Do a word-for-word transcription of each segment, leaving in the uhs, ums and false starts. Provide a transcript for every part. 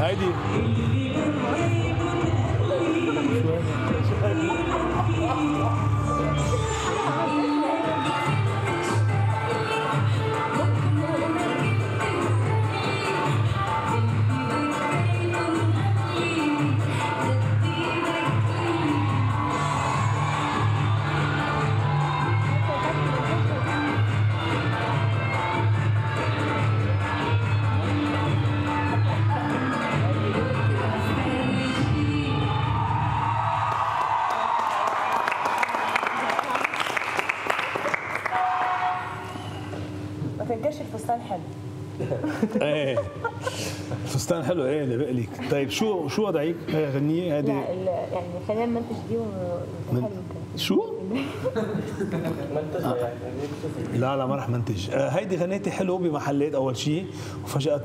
هايدي تنكرش الفستان حلو. ايه الفستان حلو. ايه اللي بقلك. طيب شو شو وضعك؟ هي غنيه هذه. لا يعني خلينا نمنتج دي ونحلل. شو؟ منتجه يعني. لا لا ما رح منتج. هيدي غنيتي حلو بمحلات اول شيء، وفجأة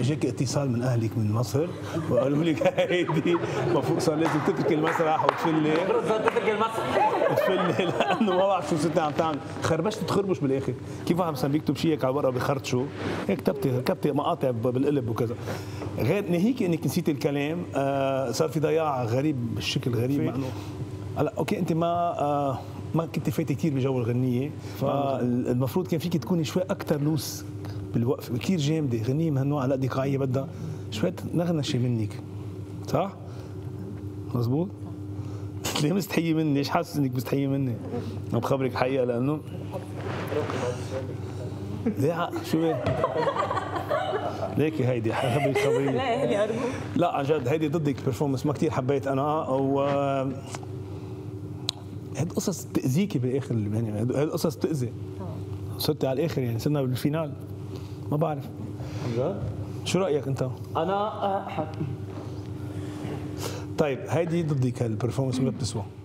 اجاك اتصال من اهلك من مصر وقالوا لك هيدي المفروض صار لازم تتركي المسرح وتفلي. بالضبط تتركي المسرح. تفلي لانه ما بعرف شو ستي عم تعمل، خربشت تخربش بالاخر، كيف عم صار بيكتب شيء هيك على ورقه بخرطشه، هيك كتبتي كتبتي مقاطع بالقلب وكذا. غير ناهيك انك نسيتي الكلام، آه صار في ضياع غريب بالشكل غريب مع انه هلا اوكي انت ما آه ما كنت فايته كثير بجو الغنيه، فالمفروض كان فيك تكوني شوي اكثر لوس بالوقفه، كثير جامده، غنيه من هالنوع على قدك عيه بدها شوي نغنشه منك. صح؟ مزبوط؟ ليه مستحية مني؟ ايش حاسس انك مستحية مني؟ انا بخبرك الحقيقة لأنه ليه شو ليكي هيدي خبرك خبرية. لا اهلي ارجوك. لا عن جد هيدي ضدك البرفورمنس ما كثير حبيت انا، و هاد قصص بتأذيكي بالاخر، يعني هاد قصص بتأذي. صرتي على الاخر يعني صرنا بالفينال. ما بعرف. شو رأيك أنت؟ أنا أحب. طيب هيدي ضدك هالبرفورمنس ما بتسوى.